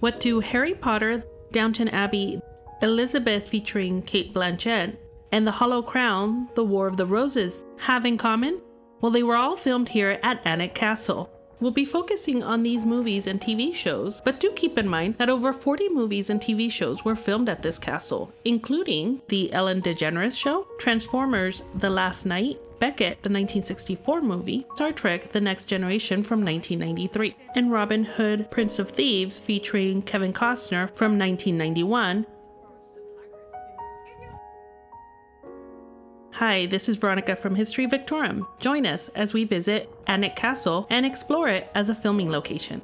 What do Harry Potter, Downton Abbey, Elizabeth featuring Cate Blanchett, and The Hollow Crown, The War of the Roses have in common? Well, they were all filmed here at Alnwick Castle. We'll be focusing on these movies and TV shows, but do keep in mind that over 40 movies and TV shows were filmed at this castle, including The Ellen DeGeneres Show, Transformers: The Last Knight, Beckett, the 1964 movie, Star Trek: The Next Generation from 1993, and Robin Hood, Prince of Thieves featuring Kevin Costner from 1991. Hi, this is Veronica from History Victorum. Join us as we visit Alnwick Castle and explore it as a filming location.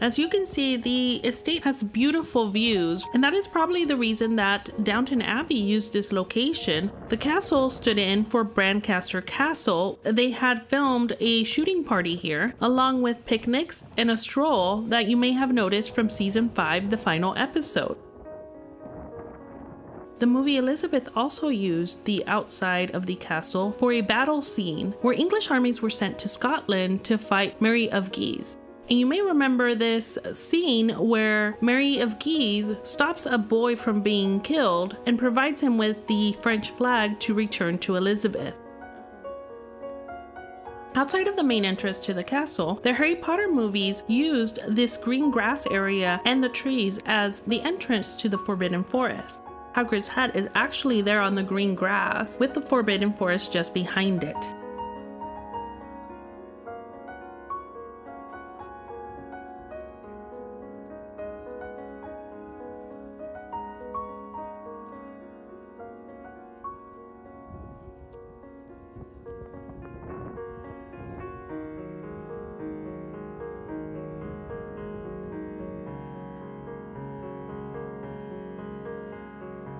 As you can see, the estate has beautiful views, and that is probably the reason that Downton Abbey used this location. The castle stood in for Brancaster Castle. They had filmed a shooting party here, along with picnics and a stroll that you may have noticed from season 5, the final episode. The movie Elizabeth also used the outside of the castle for a battle scene where English armies were sent to Scotland to fight Mary of Guise. And you may remember this scene where Mary of Guise stops a boy from being killed and provides him with the French flag to return to Elizabeth. Outside of the main entrance to the castle, the Harry Potter movies used this green grass area and the trees as the entrance to the Forbidden Forest. Hagrid's hut is actually there on the green grass, with the Forbidden Forest just behind it.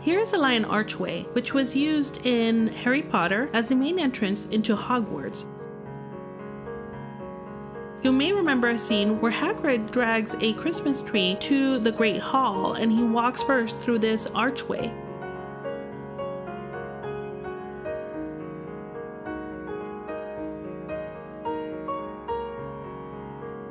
Here is a lion archway, which was used in Harry Potter as the main entrance into Hogwarts. You may remember a scene where Hagrid drags a Christmas tree to the Great Hall, and he walks first through this archway.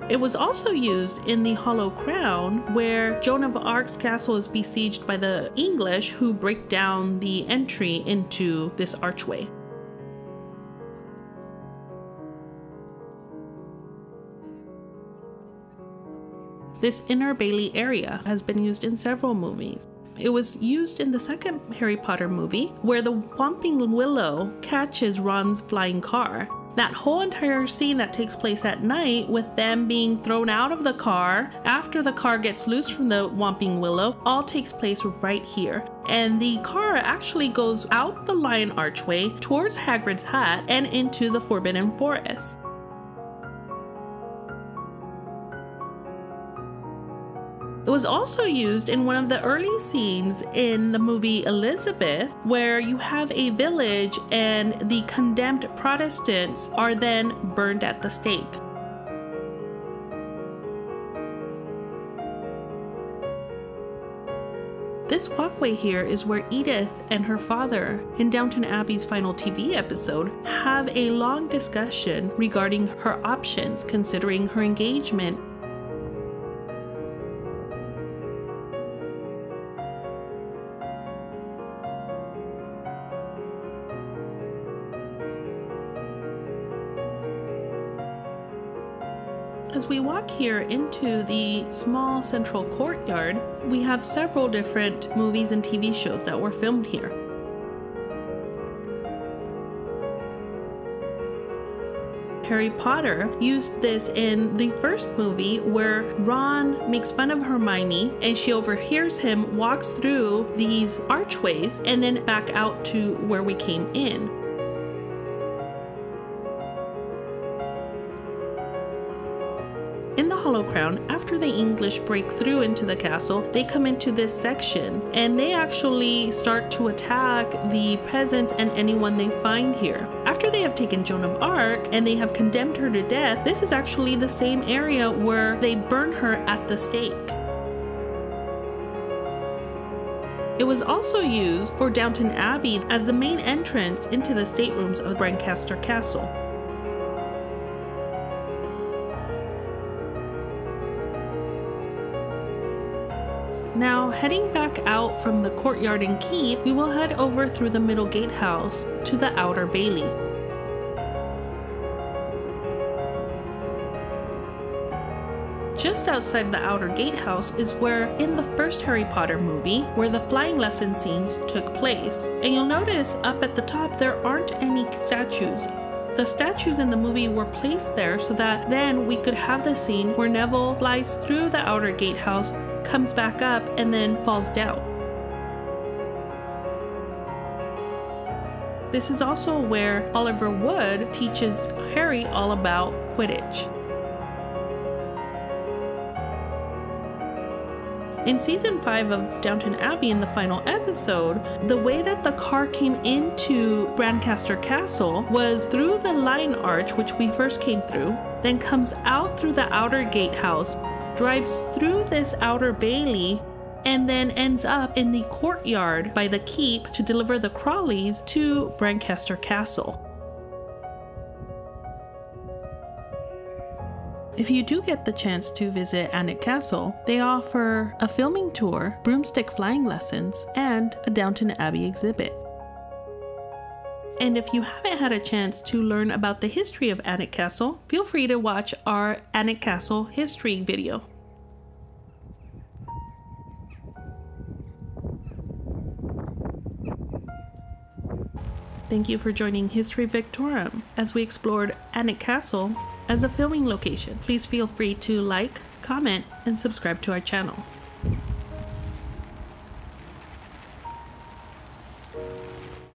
It was also used in The Hollow Crown, where Joan of Arc's castle is besieged by the English, who break down the entry into this archway. This inner Bailey area has been used in several movies. It was used in the second Harry Potter movie, where the Whomping Willow catches Ron's flying car. That whole entire scene that takes place at night, with them being thrown out of the car after the car gets loose from the Whomping Willow, all takes place right here. And the car actually goes out the lion archway towards Hagrid's hut and into the Forbidden Forest. It was also used in one of the early scenes in the movie Elizabeth, where you have a village and the condemned Protestants are then burned at the stake. This walkway here is where Edith and her father, in Downton Abbey's final TV episode, have a long discussion regarding her options considering her engagement. As we walk here into the small central courtyard, we have several different movies and TV shows that were filmed here. Harry Potter used this in the first movie, where Ron makes fun of Hermione and she overhears him, walks through these archways, and then back out to where we came in. In The Hollow Crown, after the English break through into the castle, they come into this section and they actually start to attack the peasants and anyone they find here. After they have taken Joan of Arc and they have condemned her to death, this is actually the same area where they burn her at the stake. It was also used for Downton Abbey as the main entrance into the staterooms of Brancaster Castle. Now, heading back out from the courtyard and keep, we will head over through the middle gatehouse to the outer bailey. Just outside the outer gatehouse is where, in the first Harry Potter movie, where the flying lesson scenes took place. And you'll notice up at the top there aren't any statues. The statues in the movie were placed there so that then we could have the scene where Neville flies through the outer gatehouse, comes back up, and then falls down. This is also where Oliver Wood teaches Harry all about Quidditch. In season 5 of Downton Abbey, in the final episode, the way that the car came into Brancaster Castle was through the Lion Arch, which we first came through, then comes out through the outer gatehouse, drives through this outer bailey, and then ends up in the courtyard by the keep to deliver the Crawleys to Brancaster Castle. If you do get the chance to visit Alnwick Castle, they offer a filming tour, broomstick flying lessons, and a Downton Abbey exhibit. And if you haven't had a chance to learn about the history of Alnwick Castle, feel free to watch our Alnwick Castle history video. Thank you for joining History Victorum as we explored Alnwick Castle as a filming location. Please feel free to like, comment, and subscribe to our channel.